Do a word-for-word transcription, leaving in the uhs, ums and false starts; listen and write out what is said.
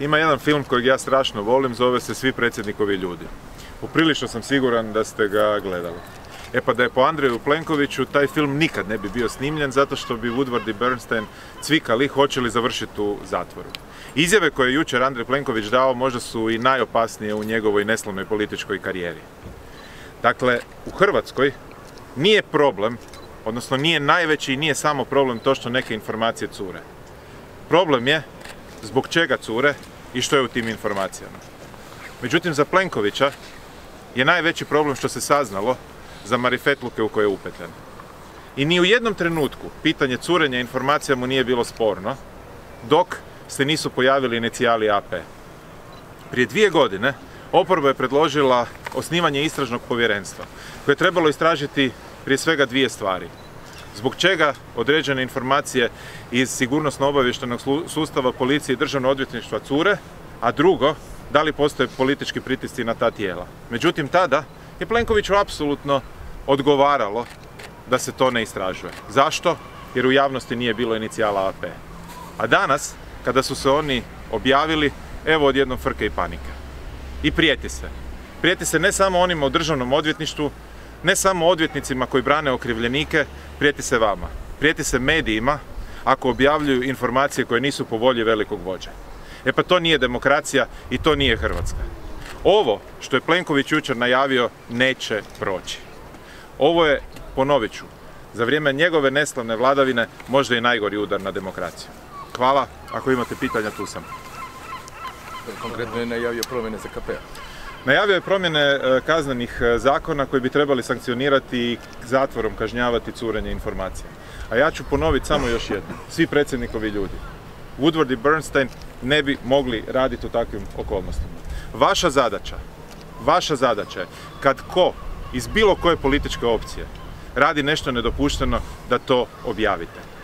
Ima jedan film kojeg ja strašno volim, zove se Svi predsjednikovi ljudi. Uprilično sam siguran da ste ga gledali. E pa da je po Andreju Plenkoviću taj film nikad ne bi bio snimljen zato što bi Woodward i Bernstein cvikali hoće li završiti u zatvoru. Izjave koje je jučer Andrej Plenković dao možda su i najopasnije u njegovoj neslavnoj političkoj karijeri. Dakle, u Hrvatskoj nije problem, odnosno nije najveći i nije samo problem to što neke informacije cure. Problem je zbog čega cure i što je u tim informacijama. Međutim, za Plenkovića je najveći problem što se saznalo za marifetluke u koje je upetljan. I ni u jednom trenutku pitanje curenja informacija mu nije bilo sporno, dok se nisu pojavili inicijali A P. Prije dvije godine oporba je predložila osnivanje istražnog povjerenstva, koje je trebalo istražiti prije svega dvije stvari. Zbog čega određene informacije iz sigurnosno-obavještajnog sustava policije i državnog odvjetništva cure, a drugo, da li postoje politički pritisci na ta tijela. Međutim, tada je Plenkoviću apsolutno odgovaralo da se to ne istražuje. Zašto? Jer u javnosti nije bilo inicijala A P. A danas, kada su se oni objavili, evo odjednom frke i panike. I prijeti se. Prijeti se ne samo onima u državnom odvjetništvu, ne samo odvjetnicima koji brane okrivljenike, prijeti se vama. Prijeti se medijima ako objavljuju informacije koje nisu po volji velikog vođe. E pa to nije demokracija i to nije Hrvatska. Ovo što je Plenković jučer najavio neće proći. Ovo je, ponovit ću, za vrijeme njegove neslavne vladavine možda i najgori udar na demokraciju. Hvala, ako imate pitanja tu sam. Konkretno je najavio promjene Z K P-a. Najavio je promjene kaznenih zakona koji bi trebali sankcionirati i zatvorom kažnjavati curenje informacija. A ja ću ponoviti samo još jedno. Svi predsjednikovi ljudi, Woodward i Bernstein, ne bi mogli raditi u takvim okolnostima. Vaša zadaća, vaša zadaća je kad ko iz bilo koje političke opcije radi nešto nedopušteno da to objavite.